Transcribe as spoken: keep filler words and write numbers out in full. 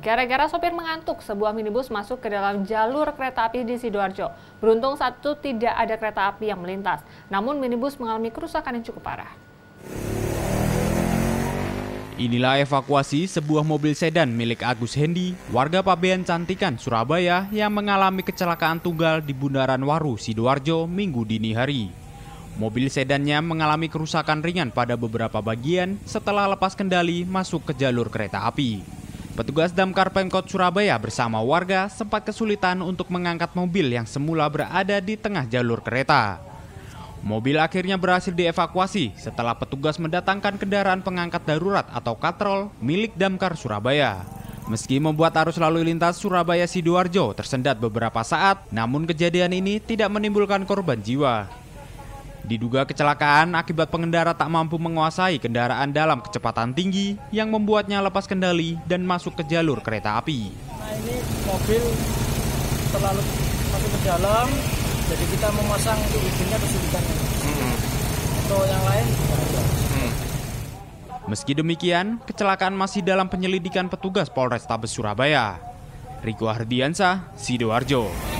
Gara-gara sopir mengantuk, sebuah minibus masuk ke dalam jalur kereta api di Sidoarjo. Beruntung saat itu tidak ada kereta api yang melintas. Namun minibus mengalami kerusakan yang cukup parah. Inilah evakuasi sebuah mobil sedan milik Agus Hendi, warga Pabean Cantikan, Surabaya, yang mengalami kecelakaan tunggal di Bundaran Waru, Sidoarjo, Minggu dini hari. Mobil sedannya mengalami kerusakan ringan pada beberapa bagian setelah lepas kendali masuk ke jalur kereta api. Petugas Damkar Pemkot Surabaya bersama warga sempat kesulitan untuk mengangkat mobil yang semula berada di tengah jalur kereta. Mobil akhirnya berhasil dievakuasi setelah petugas mendatangkan kendaraan pengangkat darurat atau katrol milik Damkar Surabaya. Meski membuat arus lalu lintas Surabaya Sidoarjo tersendat beberapa saat, namun kejadian ini tidak menimbulkan korban jiwa. Diduga kecelakaan akibat pengendara tak mampu menguasai kendaraan dalam kecepatan tinggi yang membuatnya lepas kendali dan masuk ke jalur kereta api. Nah, ini mobil terlalu masuk ke dalam, jadi kita memasang itu ujungnya kesulitan. Hmm. Atau yang lain juga ada. Hmm. Meski demikian, kecelakaan masih dalam penyelidikan petugas Polrestabes Surabaya. Riku Hardiansah, Sidoarjo.